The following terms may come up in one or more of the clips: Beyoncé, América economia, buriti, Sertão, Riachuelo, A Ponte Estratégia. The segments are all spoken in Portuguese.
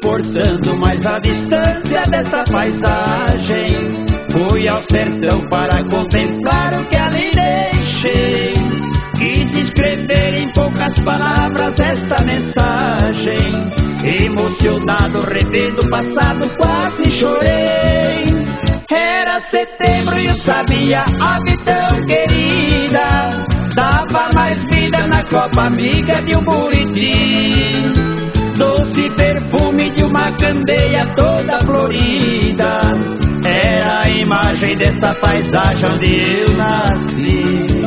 suportando mais a distância dessa paisagem. Fui ao sertão para contemplar o que ali deixei. Quis escrever em poucas palavras esta mensagem. Emocionado, revendo o passado, quase chorei. Era setembro e eu sabia, ave tão querida, dava mais vida na copa amiga de um buriti. Doce perfume de uma candeia toda florida, era a imagem desta paisagem onde eu nasci.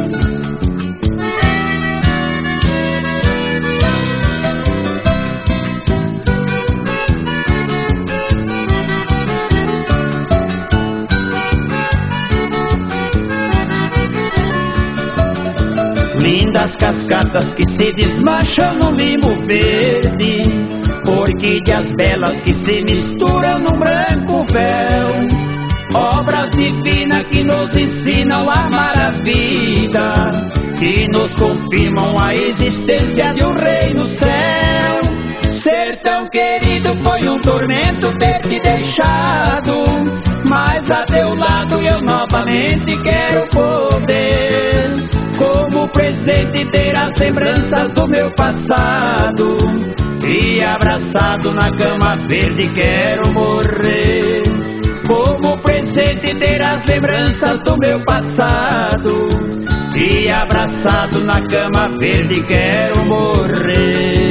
Lindas cascatas que se desmancham no limo verde, orquídeas belas que se misturam num branco véu, obras divinas que nos ensinam a amar a vida, que nos confirmam a existência de um rei no céu. Sertão querido, foi um tormento ter te deixado, mas a teu lado eu novamente quero poder. Como presente terás lembranças do meu passado, e abraçado na cama verde quero morrer. Como presente terás lembranças do meu passado, e abraçado na cama verde quero morrer.